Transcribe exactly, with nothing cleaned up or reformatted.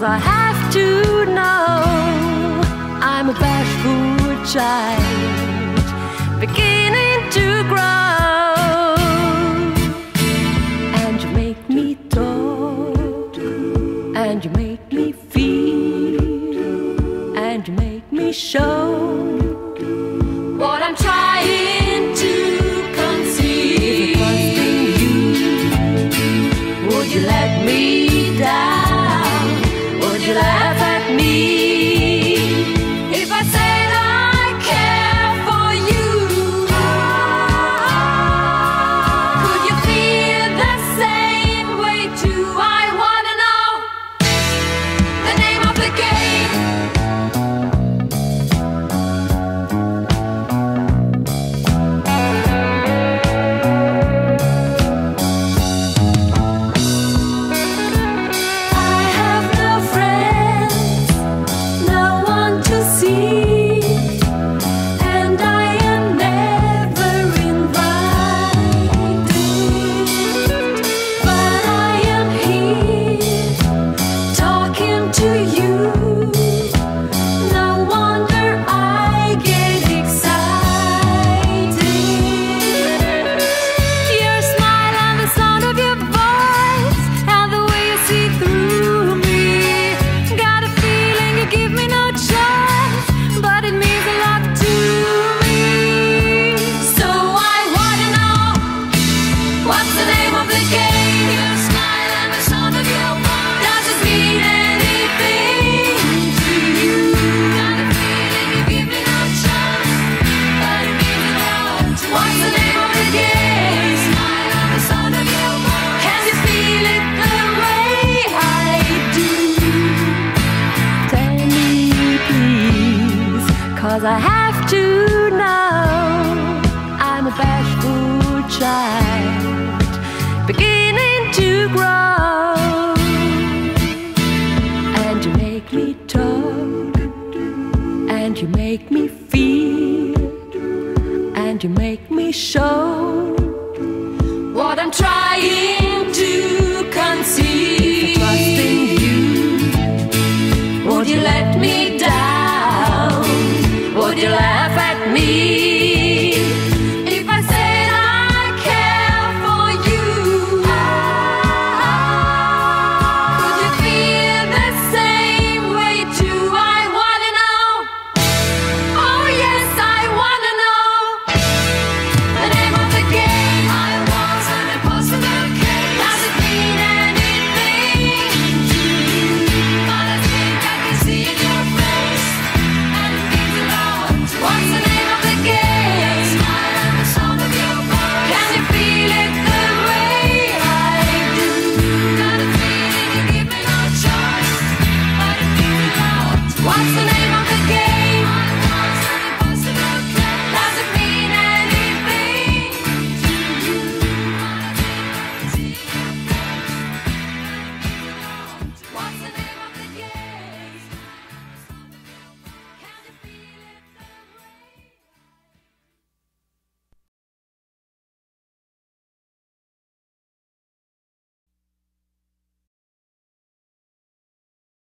'cause I have to know I'm a bashful child beginning to grow. And you make me talk, and you make me feel, and you make me show what I'm trying to conceal. If it was you, would you let me down? You laugh at me if I said I care for you. Could you feel the same way too? I wanna know the name of the I have to know I'm a bashful child beginning to grow. And you make me talk, and you make me feel, and you make me show